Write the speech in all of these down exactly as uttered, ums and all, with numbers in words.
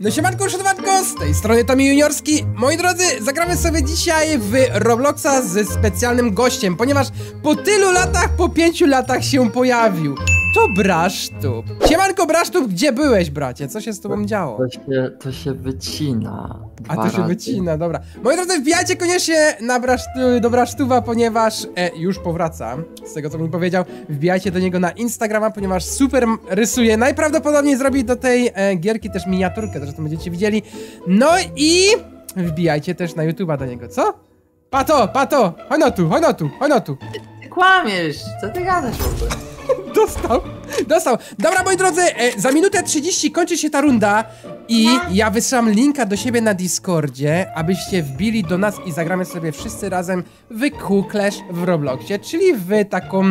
No siemanko, siemanko, z tej strony Tommy Juniorski. Moi drodzy, zagramy sobie dzisiaj w Robloxa ze specjalnym gościem, ponieważ po tylu latach, po pięciu latach się pojawił. To Brasztup. Siemanko Brasztup, gdzie byłeś, bracie? Co się z tobą działo? To się, to się wycina. A to się razy. wycina, dobra. Moi drodzy, wbijajcie koniecznie na brasztu, do Brasztupa, ponieważ e, już powracam z tego, co mi powiedział. Wbijajcie do niego na Instagrama, ponieważ super rysuje. Najprawdopodobniej zrobi do tej e, gierki też miniaturkę, zresztą będziecie widzieli. No i wbijajcie też na YouTube'a do niego, co? Pato, pato, chodź no tu, chodź no tu, chodź no tu. Ty kłamiesz, co ty gadasz w ogóle? Dostał, dostał. Dobra, moi drodzy, e, za minutę trzydzieści kończy się ta runda i ja wysyłam linka do siebie na Discordzie, abyście wbili do nas i zagramy sobie wszyscy razem w QClash w Robloxie, czyli w taką,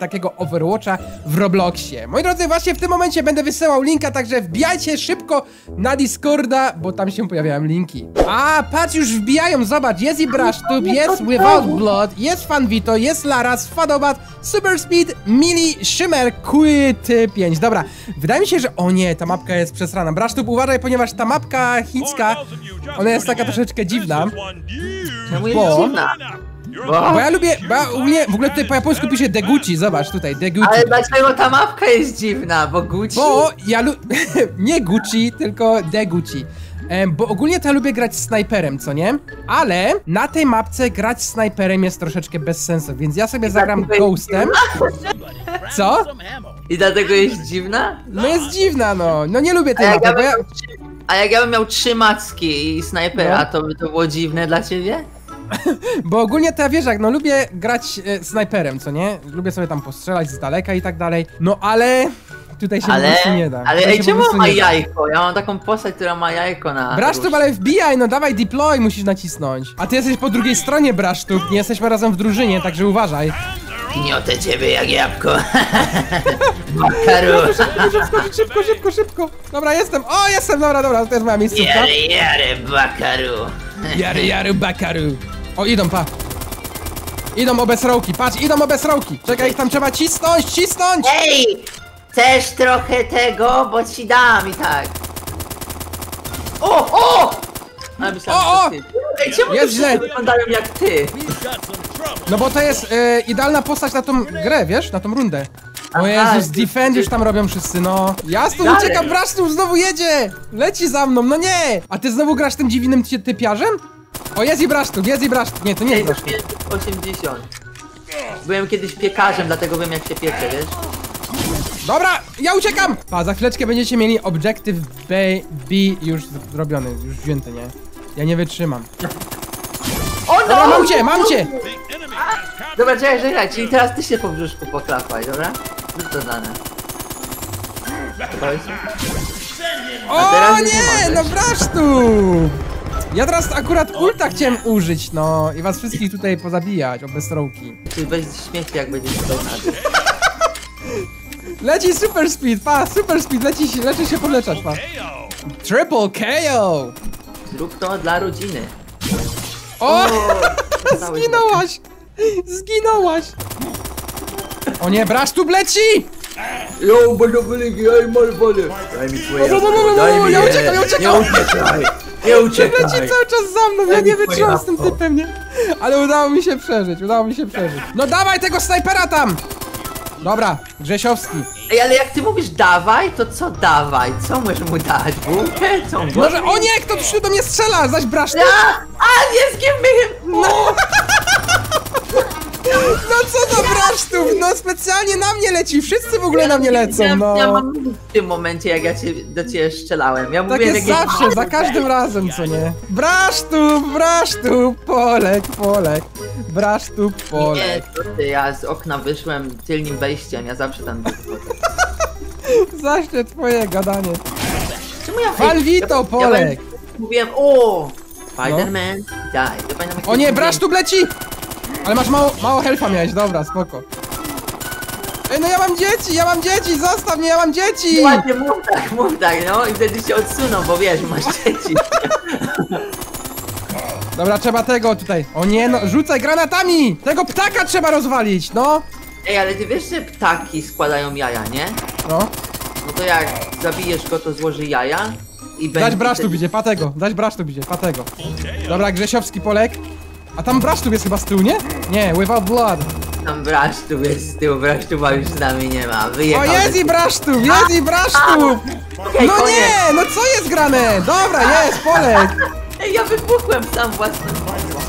takiego Overwatcha w Robloxie. Moi drodzy, właśnie w tym momencie będę wysyłał linka, także wbijajcie szybko na Discorda, bo tam się pojawiają linki. A, patrz, już wbijają, zobacz, jest i Brasztub, jest Without Blood, jest Fan Vito, jest Laras Fadobat, Super Speed Mili, Szymer Q T pięć. Dobra, wydaje mi się, że... O nie, ta mapka jest przesrana. Brasztub, uważaj, ponieważ ta mapka chińska, ona jest taka troszeczkę dziwna. Bo... Bo ja lubię... Bo ja w ogóle tutaj po japońsku piszę deguchi, zobacz tutaj, deguchi. Ale dlaczego ta mapka jest dziwna? Bo Gucci? Bo ja lu... nie Gucci, tylko deguchi. Bo ogólnie to ja lubię grać snajperem, co nie? Ale na tej mapce grać snajperem jest troszeczkę bez sensu, więc ja sobie zagram ghostem. Co? I dlatego jest dziwna? No jest dziwna, no. No nie lubię tej mapy, ja bo ja... A jak ja bym miał trzy macki i snajpera, no. To by to było dziwne dla ciebie? Bo ogólnie to ja wiesz, jak no lubię grać e, snajperem, co nie? Lubię sobie tam postrzelać z daleka i tak dalej. No ale... Tutaj się ale, po prostu nie da. Ale ej, czemu ma jajko? Ja mam taką postać, która ma jajko na... Brasztub, ale wbijaj, no dawaj deploy, musisz nacisnąć. A ty jesteś po drugiej stronie, Brasztub, nie jesteśmy razem w drużynie, także uważaj. Gniotę ciebie jak jabłko. Makaru. No, szybko, szybko, szybko, szybko, szybko. Dobra, jestem, o jestem, dobra, dobra, to jest moja miejscówka. Jary, jary, bakaru. Jary, jary, bakaru. O, idą, pa. Idą obesrołki, patrz, idą obesrołki. Czekaj, ich tam trzeba cisnąć, cisnąć. Ej! Chcesz trochę tego, bo ci dam i tak. O! O! A myślałem, o! O! Ej, czemu jest źle. Wyglądają jak ty? No bo to jest y, idealna postać na tą grę, wiesz? Na tą rundę. O Jezus, defend już tam robią wszyscy, no. Ja stąd uciekam, Brasztów znowu jedzie! Leci za mną, no nie! A ty znowu grasz tym dziwnym typiarzem? O, jest i Brasztów, jest i Brasztów. Nie, to nie jest Brasztów. osiemdziesiąt. Byłem kiedyś piekarzem, dlatego wiem jak się piecze, wiesz? Dobra, ja uciekam! Pa, za chwileczkę będziecie mieli objective B, B już zrobiony, już wzięty, nie? Ja nie wytrzymam. O no! Dobra, mam cię, mam cię! A, dobra, czekaj, czekaj, czyli teraz ty się po brzuszku poklapaj, dobra? Już dodane. O nie, no Brasztub! Ja teraz akurat ulta chciałem użyć, no i was wszystkich tutaj pozabijać, o bezstrołki. Czyli weź śmieci jak będziesz tutaj na leci super speed, pa, super speed, leci, leci się podleczać, pa. Triple K O! Zrób to dla rodziny. O! Zginąłaś! Zginąłaś! O nie, Brasztub leci! Yo, badabaliki, ja im malwany! Daj mi twoje jabłko, daj mi je! Ja uciekam, ja uciekam! Nie uciekaj! Nie uciekaj! Leci cały czas za mną, ja nie wytrzymam z tym typem, nie? Ale udało mi się przeżyć, udało mi się przeżyć. No dawaj tego snajpera tam! Dobra, Grzesiowski. Ej, ale jak ty mówisz dawaj, to co dawaj? Co możesz mu dać? Bułkę? Co? Może... O nie, kto przyszedł do mnie strzela, zaś Brasztub. Ja! A, nie zgiemy! No. No co za Brasztub, no specjalnie na mnie leci, wszyscy w ogóle na mnie lecą, no. Ja mam w tym momencie, jak ja cię, do ciebie strzelałem, ja mówię... Tak jest zawsze, za każdym razem, co nie? Brasztub, Brasztub, Polek, Polek, Brasztub, Polek. Nie, to ty, ja z okna wyszłem tylnym wejściem, ja zawsze tam byłem. Zawsze twoje gadanie. Czemu ja... Fan Vito, Polek! Mówiłem, o, Spider-Man, daj. O nie, Brasztub leci! Ale masz mało, mało helfa miałeś, dobra, spoko. Ej, no ja mam dzieci, ja mam dzieci, zostaw mnie, ja mam dzieci! Ładnie, mów tak, mów tak, no i wtedy się odsuną, bo wiesz, masz dzieci. Dobra, trzeba tego tutaj, o nie, no rzucaj granatami! Tego ptaka trzeba rozwalić, no! Ej, ale ty wiesz, że ptaki składają jaja, nie? No. No to jak zabijesz go, to złoży jaja I dać Brasztup idzie, patego, dać Brasztup idzie, patego. Dobra, Grzesiowski, Polek. A tam Brasztup jest chyba z tyłu, nie? Nie, Without Blood. Tam Brasztup jest z tyłu, Brasztupa już z nami nie ma, wyjechał. O, jest i Brasztup, jest i Brasztup! Okay, no koniec. Nie, no co jest grane? Dobra, jest, Polek! Ej, ja wybuchłem sam własnym palą.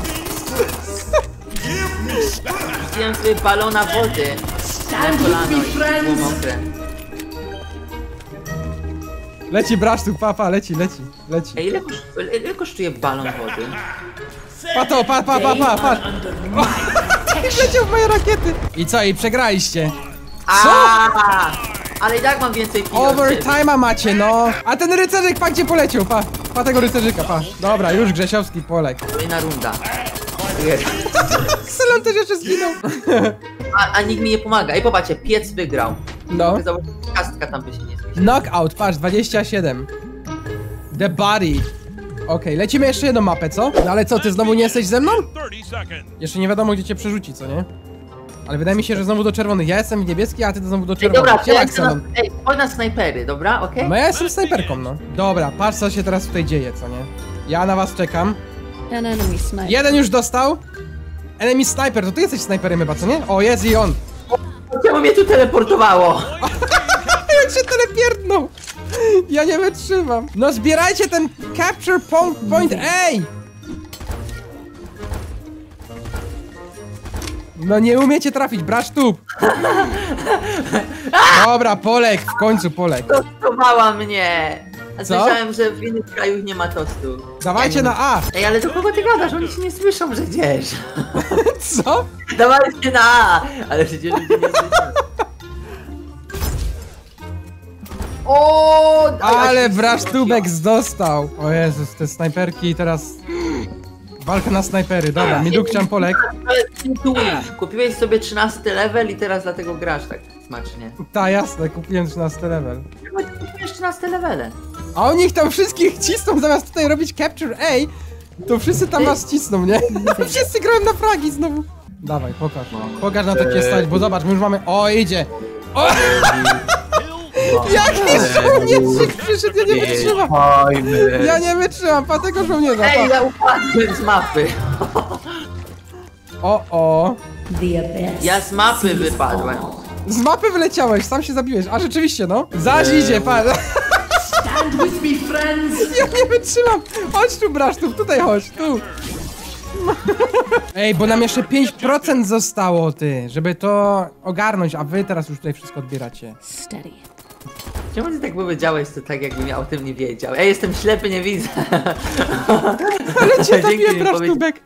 Wziąłem sobie balona wody na kolano i było mokre. Leci Brasztup, papa, leci, leci, leci. Ej, ile, ile, ile kosztuje balon wody? Pato, pa, pa, pa, pa, pa. Leciał w moje rakiety. I co, i przegraliście? Co? A, ale i tak mam więcej pieniędzy. Overtime'a macie, no. A ten rycerzyk, pa, gdzie poleciał, pa. Pa tego rycerzyka, pa. Dobra, już Grzesiowski, Polek. Kolejna runda. Kselon też jeszcze zginął. A, a nikt mi nie pomaga. Ej, popatrzcie, piec wygrał. No. Kastka tam by się nie zmieściła. Knockout, patrz, dwadzieścia siedem. The Body. Okej, okay, lecimy jeszcze jedną mapę, co? No ale co, ty znowu nie jesteś ze mną? Jeszcze nie wiadomo, gdzie cię przerzuci, co nie? Ale wydaje mi się, że znowu do czerwonych. Ja jestem niebieski, a ty znowu do czerwonych. Ej, dobra, cię akceną. Ej, chodź na snajpery, dobra, okej? Okay? No ja jestem snajperką, no. Dobra, patrz, co się teraz tutaj dzieje, co nie? Ja na was czekam. Jeden już dostał. Enemy Sniper, to ty jesteś snajperem chyba, co nie? O, jest i on. Czemu mnie tu teleportowało? Jak się telepierdnął. Ja nie wytrzymam. No zbierajcie ten capture point, ej! No nie umiecie trafić, Brasztup! Dobra, Polek, w końcu Polek. Tostowała mnie. A słyszałem, że w innych krajach nie ma tostu. Dawajcie ja na A! Ej, ale do kogo ty gadasz? Oni cię nie słyszą przecież. Co? Dawajcie na A! Ale przecież ludzie nie słyszą. O, ale Brasztubek dostał! O Jezus, te snajperki i teraz... Walka na snajpery, dobra, midukciam Polek. Kupiłeś sobie trzynasty level i teraz dlatego grasz tak smacznie. Tak, jasne, kupiłem trzynasty level. Kupiłeś trzynasty levele. A oni ich tam wszystkich cisną, zamiast tutaj robić Capture A, to wszyscy tam was cisną, nie? Wszyscy grałem na fragi znowu. Dawaj, pokaż, pokaż na to cię stać, bo zobacz, my już mamy... O, idzie! O! Jaki żołnierzyk przyszedł, ja nie wytrzymam! Ja nie wytrzymam, pa tego żołnierza! Ej, ja upadłem z mapy! O, o! Ja z mapy wypadłem! Z mapy wyleciałeś, sam się zabiłeś, a rzeczywiście no! Zaś idzie, pan! Stand with me, friends! Ja nie wytrzymam! Chodź tu, Brasztup, tutaj chodź, tu! Ej, bo nam jeszcze pięć procent zostało, ty, żeby to ogarnąć, a wy teraz już tutaj wszystko odbieracie. Czemu ty tak powiedziałeś to tak, jakbym ja o tym nie wiedział? Ja jestem ślepy, nie widzę. Ale cię zabiję, Brasztubek.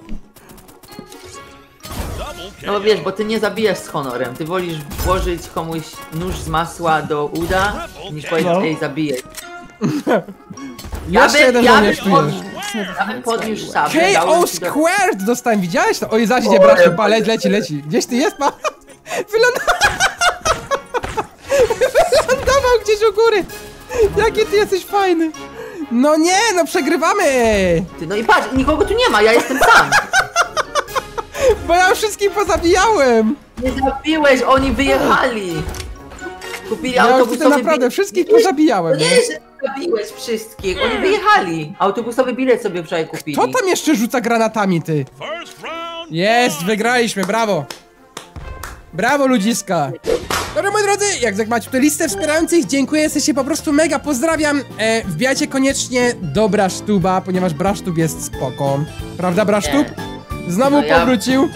No bo wiesz, bo ty nie zabijasz z honorem. Ty wolisz włożyć komuś nóż z masła do uda, niż powiedzieć, no. Ej, zabijaj. Ja bym ja by podniósł podniósł szablę. K O Squared dostałem, widziałeś to? Oj, zaś idzie Brasztup, pa, leci, leci, leci. Gdzieś ty jest, pa? Wylądował gdzieś u góry! Jaki ty jesteś fajny! No nie, no przegrywamy! Ty, no i patrz, nikogo tu nie ma, ja jestem sam! Bo ja wszystkich pozabijałem! Nie zabiłeś, oni wyjechali! Kupili ja autobusowy bilet. naprawdę wszystkich pozabijałem, nie? Zabiłeś wszystkich, oni wyjechali! Autobusowy bilet sobie wczoraj kupili. Kto tam jeszcze rzuca granatami, ty? Jest, wygraliśmy, brawo! Brawo, ludziska! Dobra, moi drodzy, jak, jak macie tutaj listę wspierających, dziękuję, jesteście po prostu mega, pozdrawiam. E, wbijajcie koniecznie do Brasztuba, ponieważ Brasztub jest spoko. Prawda, Brasztub? Znowu powrócił.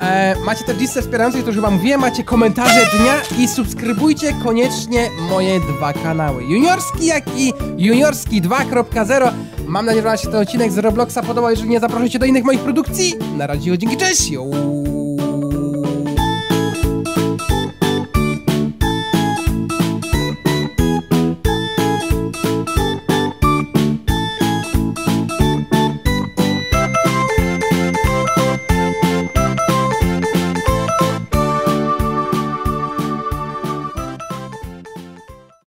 E, macie też listę wspierających, to już wam mówię, macie komentarze dnia i subskrybujcie koniecznie moje dwa kanały. Juniorski, jak i Juniorski dwa kropka zero. Mam nadzieję, że wam się ten odcinek z Robloxa podobał, jeżeli nie, zaproszę cię do innych moich produkcji. Na razie, dzięki, cześć!